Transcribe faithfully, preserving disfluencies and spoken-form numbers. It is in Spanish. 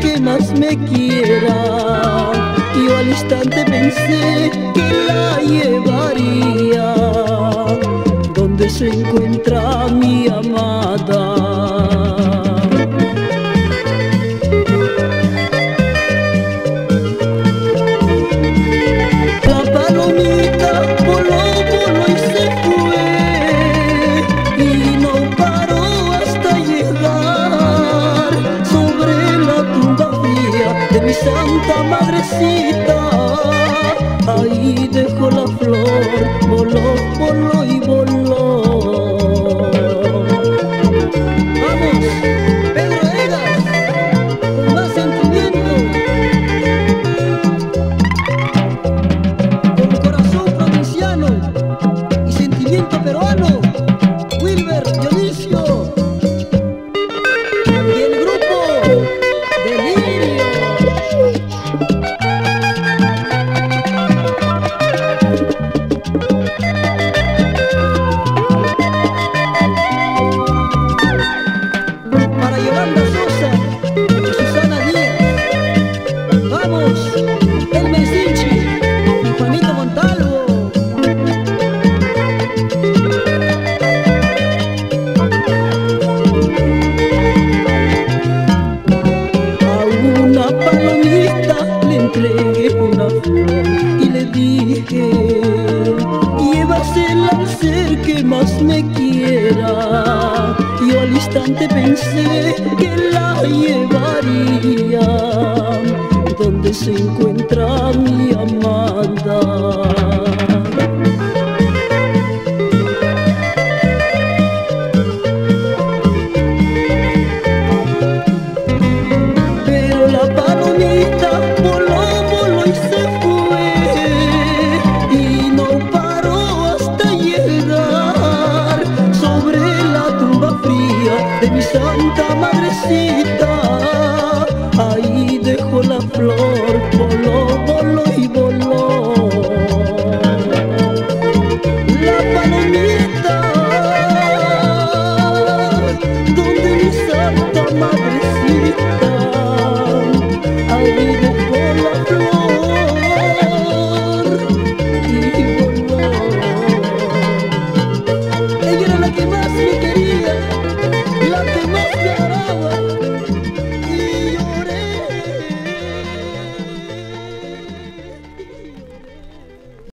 que más me quiera. Yo al instante pensé que la llevaría donde se encuentra mi amada. La palomita voló, voló y se fue, y no paró hasta llegar sobre la tumba fría de mi santa madrecita. Ahí dejó la flor, voló, voló y voló. ¡Vamos! Donde se encuentra mi amada.